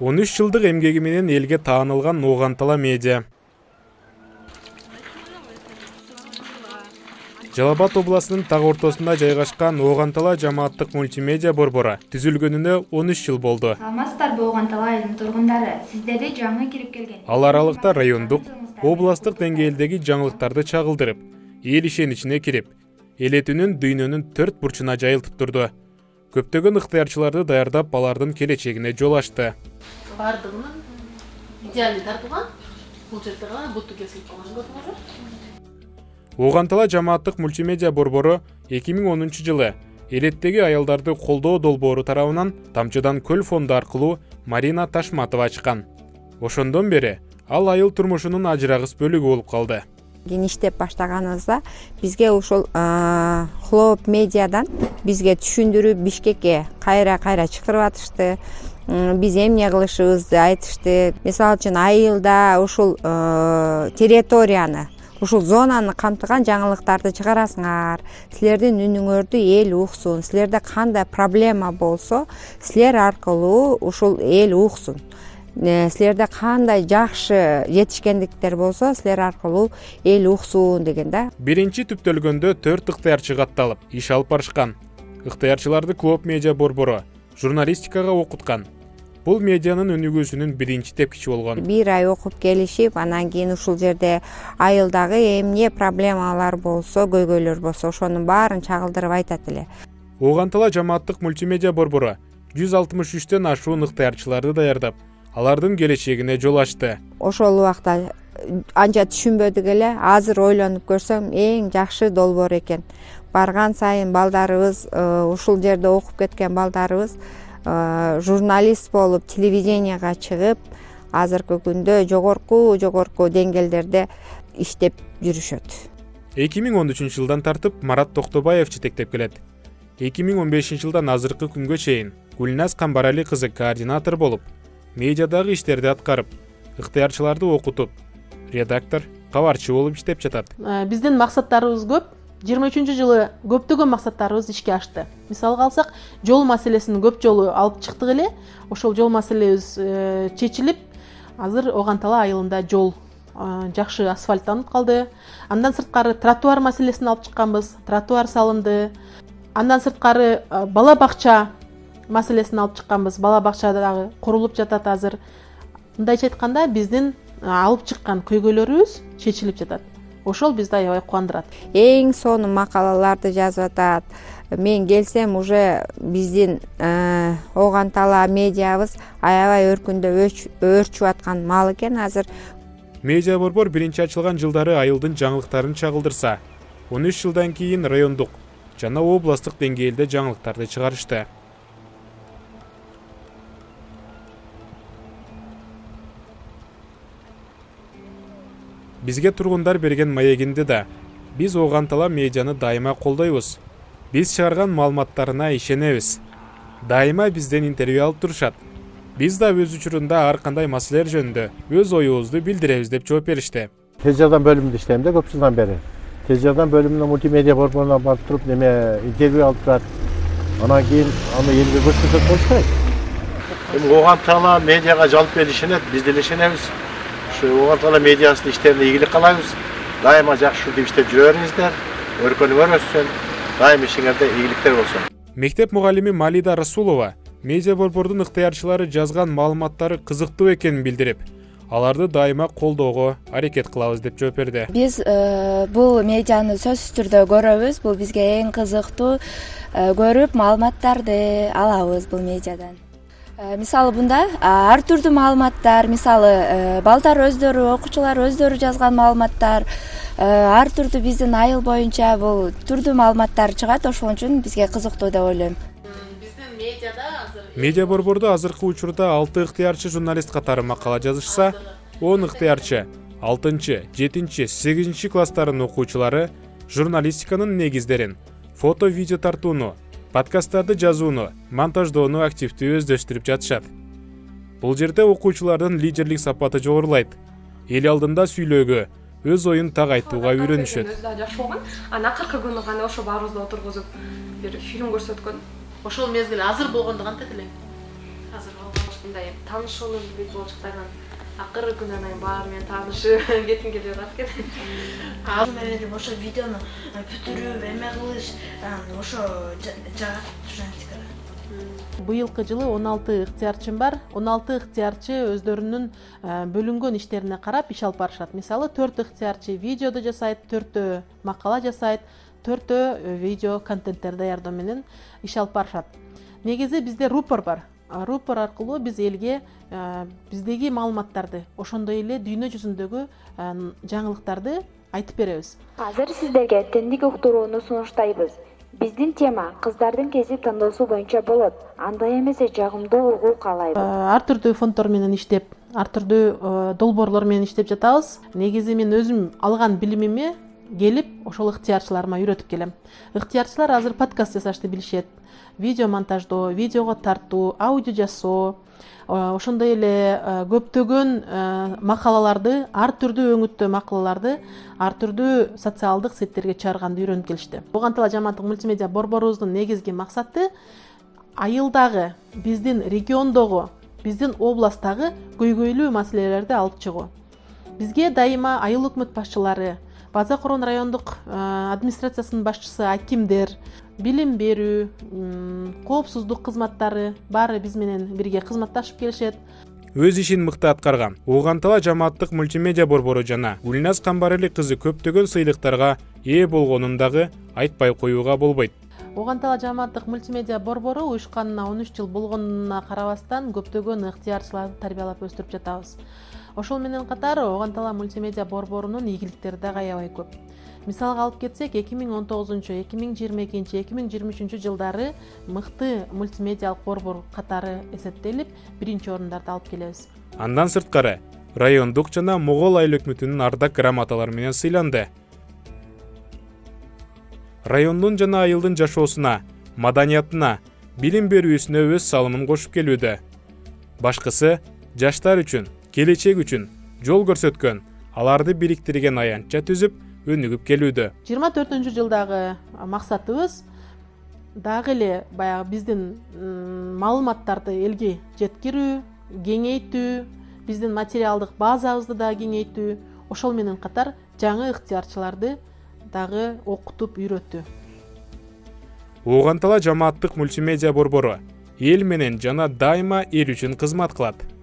13 yıllık emgegimenen elge taanılgan Noğantala media. Jalal-Abad oblasının tağ ortosunda жайгашкан Noğantala жамааттык мультимедиа борбору түзүлгөнүнө 13 жыл болду. Саламатсыздарбы Noğantala айылынын тургундары? Сиздерди жаңы кирип келген. Ал аралыкта райондук, областык деңгээлдеги жаңылыктарды чагылдырып, эл ишеничине кирип, элетүүнүн дүйнөнүн 4 бурчуна жайылтып турду. Көптөгөн ыктыярчыларды даярдап, алардын келечегине жол ачты. Бардыгынын идеалдуу тартылган, бул жерде гана бутту кесилип калган көрүнөт. Noğantala жамааттык мультимедиа борбору 2010 жылы элеттеги аялдарды колдоо долбоору тарабынан Тамчыдан көл фонду аркылуу Марина Ташматова ачкан. Ошондон бери ал айыл турмушунун ажырагыс бөлүгү болуп калды. Кеңиштеп баштаганыбызда бизге ошол хлоп медиадан бизге түшүндүрүп Бишкекке кайра-кайра чыктырып атышты. Биз эмне кылышыбызды айтышты. Мисалы үчүн айылда ошол территорияны ушул зонаны камтыган жаңылыктарды чыгарасыңар. Силердин үнүңөрдү эл уксун. Силерде кандай проблема болсо, силер аркылуу ушул эл уксун. Силерде кандай жакшы жетишкендиктер болсо, силер аркылуу эл уксун деген да. Биринчи түптөлгөндө 4 ыктыярчы катталып, иш алып барышкан. Ыктыярчыларды клоп медиа борбору журналистикага окуткан. Бул медианын өнүгүүсүнүн биринчи тепкичи болгон. Бир ай окуп келишип, анан кийин ушул жерде айылдагы эмне проблемалар болсо, көйгөйлөр болсо, ошонун баарын чагылдырып айтат эле. Noğantala жамааттык мультимедиа борбору 163тен ашуун ыктыярчыларды даярдап, алардын келечегине жол ачты. Ошол убакта анча түшүнбөдүк эле, азыр ойлонуп көрсөм, эң жакшы долбоор экен. Барган сайын балдарыбыз, ушул жерде окуп кеткен балдарыбыз журналист болып, телевиденияға чыгып, азыркы күндө жогорку деңгээлдерде иштеп жүрүшөт. 2013 жылдан тартып Марат Токтобаев жетектеп келет. 2015 жылдан азыркы күнгө чейин Гүлназ Кambaraly kyzy координатор болуп, медиадагы иштерди аткарып, ыктыярчыларды окутуп, редактор, кабарчы болуп иштеп жатат. Биздин максаттарыбыз көп. 23 жылы көптөгөн максаттарыбыз ишке ашты. Мисалга алсак, жол маселесин көп жолу алып чыктык эле. Ошол жол маселебиз чечилип, азыр Noğantala айылында жол жакшы асфальттанып калды. Андан сырткары тротуар маселесин алып чыкканбыз. Тротуар салынды. Андан сырткары бала бакча маселесин алып чыкканбыз. Бала бакча дагы курулуп жатат азыр. Мындайча айтканда, биздин алып чыккан көйгөйлөрүбүз чечилип жатат. Ошол бизди аябай кубандырат. Эң сонун макалаларды жазып атат. Мен келсем уже биздин Noğantala медиабыз аябай өркүндө өрчүп аткан мал экен азыр. Медиа борбор биринчи ачылган жылдары айылдын жаңылыктарын чагылдырса, 13 жылдан кийин райондук жана областык деңгээлде жаңылыктарды чыгарышты. Бизге тургундар берген маегинде да биз Noğantala медианы дайыма колдойбуз. Биз чыгарган маалыматтарына ишенебиз. Дайыма бизден интервью алып турушат. Биз да өз учурунда ар кандай маселелер жөнүндө өз оюбузду билдиребиз деп жооп беришти. Тез жардам бөлүмүндө иштейм да көп жылдан бери. Тез жардам бөлүмүнө мультимедиа борборуна барып туруп, неме интервью алып турат. Анан кийин аны элге көрсөтөт болуш керек. Noğantala медиага жалып беришинет, биз деле ишенебиз. Noğantala медиасынын иштерине ийгилик каалайбыз. Дайыма жакшы деп иштеп жүрөңүздөр. Өркөнүңөр өссүн. Дайым ишиңерде ийгиликтер болсун. Мектеп мугалими Малида Расулова медиа борбордун ыктыярчылары жазган маалыматтары кызыктуу экенин билдирип, аларды дайыма колдоого аракет кылабыз деп жооп берди. Биз бул медианы сөзсүз түрдө көрөбүз. Бул бизге эң кызыктуу көрүп маалыматтарды алабыз бул медиадан. Мисалы бунда ар түрдүү маалыматтар, мисалы балдар өздөрү, окуучулар өздөрү жазган маалыматтар, ар түрдүү биздин айыл боюнча бул түрдүү маалыматтар чыгат. Ошон үчүн бизге кызыктуу деп ойлойм. Биздин медиада азыр медиа борбордо азыркы учурда 6 ыктыярчы журналист катары макала жазышса, 10 ыктыярчы 6-чы, 7-чи, 8-чи класстардын окуучулары журналистиканын негиздерин, фото, видео тартууну, подкасттарды жазууну, монтаждоону активдүү өздөштүрүп жатышат. Бул жерде окуучулардын лидерлик сапаты жогорулайт. Эл алдында сүйлөөгө, өз оюн так айтууга үйрөнүшөт. Ана 40 күнү гана ошо баарыбызды отургузуп, бир фильм көрсөткөн. Ошол мезгил азыр болгондуган тетиле. hazır olmuşundayım. Tanış olun gibi bolçuktagan. Akırı günden ayın bağır men tanışı getim geliyor artık. Ağzı mevleri boşa videonu pütürü vermek oluş, boşa cağat jurnalistikara. Быйылкы жылы 16 ыктыярчым бар. 16 ыктыярчы өздөрүнүн бөлүнгөн иштерине карап иш алып барышат. Мисалы 4 ыктыярчы видеодо жасайт, 4 макала жасайт, 4 видео контенттерди даярдоо менен иш алып барышат. Негизи бизде рупор бар. Рупор аркылуу биз элге биздеги маалыматтарды, ошондой эле дүйнө жүзүндөгү жаңылыктарды айтып беребиз. Азыр сиздерге тендик уктурууну сунуштайбыз. Биздин тема кыздардын кезип тандоосу боюнча болот. Анда эмесе жагымдуу ургу калайбыз. Ар түрдүү фонттор менен иштеп, ар түрдүү долбоорлор менен иштеп жатабыз. Негизи мен өзүм алган билимиме келип, ошол ыктыярчыларыма үйрөтүп келем. Ыктыярчылар азыр подкаст жасашты билишет. Видео монтаждоо, видеого тартуу, аудио жасоо, ошондой эле көптөгөн макалаларды, ар түрдүү өңүттө макалаларды ар түрдүү социалдык сеттерге чыгарганды үйрөнүп келишти. Ноğantala жамааттык мультимедиа борборубуздун негизги максаты айылдагы, биздин региондогу, биздин областтагы көйгөйлүү маселелерди алып чыгуу. Бизге дайыма айыл өкмөт башчылары, База Корон райондук администрациясынын башчысы, акимдер, билим берүү, коопсуздук кызматтары баары биз менен бирге кызматташып келишет. Өз ишин мыкты аткарган Noğantala жамааттык мультимедиа борбору жана Ульназ Кambaraly kyzy көптөгөн сыйлыктарга ээ болгонун дагы айтпай коюуга болбойт. Noğantala жамааттык мультимедиа борбору уюшканына 13 жыл болгонуна карабастан көптөгөн ыктыярчыларды тарбиялап өстүрүп жатабыз. Ошол менен катар Noğantala мультимедиа борборунун ийгиликтери да аябай көп. Мисалга алып кетсек, 2019, 2022, 2023 жылдары мыкты мультимедиалык борбор катары эсептелип, биринчи орундарды алып келебиз. Андан сырткары, райондук жана Могол айыл өкмөтүнүн ардак грамоталары менен сыйланды. Райондун жана айылдын жашоосуна, маданиятына, билим берүүсүнө өз салымын кошуп келүүдө. Башкысы жаштар үчүн, келечек үчүн жол көрсөткөн, аларды бириктирген аянтча түзүп, өнүгүп келүүдө. 24-нчү жылдагы максатыбыз дагы эле баягы биздин маалыматтарды элге жеткирүү, кеңейтүү, биздин материалдык базабызды да кеңейтүү, ошол менен катар жаңы ыктыярчыларды дагы окутуп үйрөтүү. Noğantala жамааттык мультимедиа борбору эл менен жана дайыма эл үчүн кызмат кылат.